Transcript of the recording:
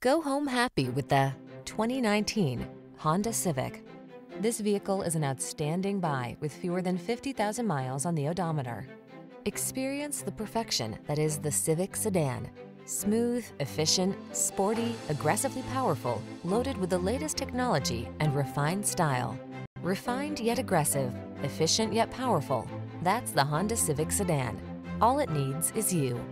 Go home happy with the 2019 Honda Civic. This vehicle is an outstanding buy with fewer than 50,000 miles on the odometer. Experience the perfection that is the Civic sedan. Smooth, efficient, sporty, aggressively powerful, loaded with the latest technology and refined style. Refined yet aggressive, efficient yet powerful. That's the Honda Civic sedan. All it needs is you.